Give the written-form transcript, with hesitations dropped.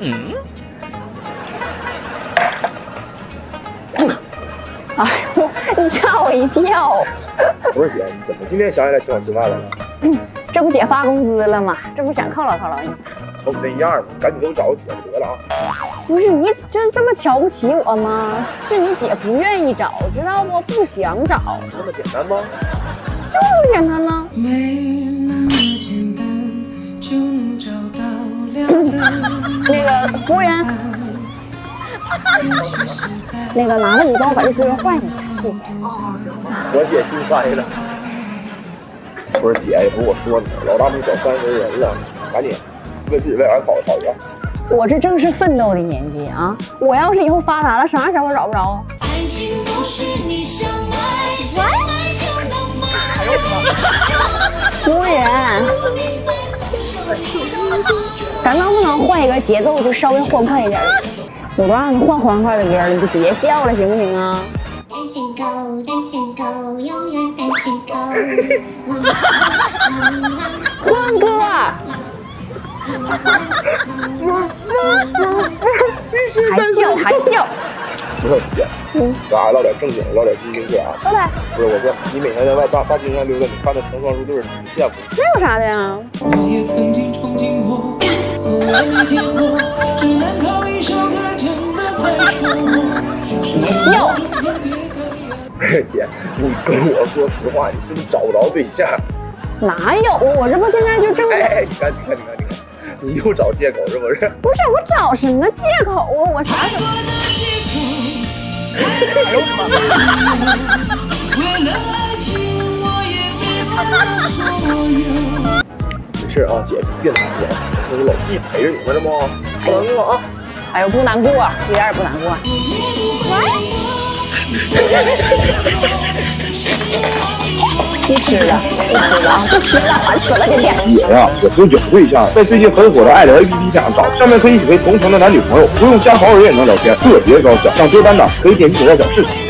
哎呦，你吓我一跳！不是姐，你怎么今天想起来请我吃饭了呢？这不姐发工资了吗？这不想犒劳犒劳你吗？瞅你那样吧，赶紧给我找个姐夫得了啊！不是你就是这么瞧不起我吗？是你姐不愿意找，知道不？不想找。那么简单吗？就那么简单呢。没那么简单就能找到那个服务员。 那个麻烦你帮我把这服务员换一下，谢谢。哦，行，我姐听翻译了。不是姐，也不是我说你，老大不小30人了，赶紧为自己未来考虑考虑。我这正是奋斗的年纪啊！我要是以后发达了，啥小伙找不着啊？爱情不是你想买想买就能买。服务员，咱能不能换一个节奏，就稍微欢快一点？ 我都让你换欢快的歌了，你就别笑了，行不行啊？单身狗，单身狗，永远单身狗。换歌。还笑？不是姐，咱俩唠点正经，唠点正经事啊。说呗。不是我说，你每天在外大街上溜达，你看他成双入对的，你羡慕？这有啥的呀？我也曾经憧憬过，后来你见我，只能靠一首歌。 别笑！不是姐，你跟我说实话，你是不是找不着对象？哪有？我这不现在就正……哎，你看，你看，你看，你看，你又找借口是不是？不是，我找什么借口啊？我啥时候？哎呦我的妈！没事啊，姐，别难过，我有老弟陪着你们了吗？别难过啊！ 哎呦，不难过，一点也不难过。不吃了，不吃了，不吃了，完扯了，点点。谁啊？我从酒会上，在最近很火的爱聊 APP 上找，上面可以匹配同城的男女朋友，不用加好友也能聊天，特别高效。想追单的可以点击左下角试试。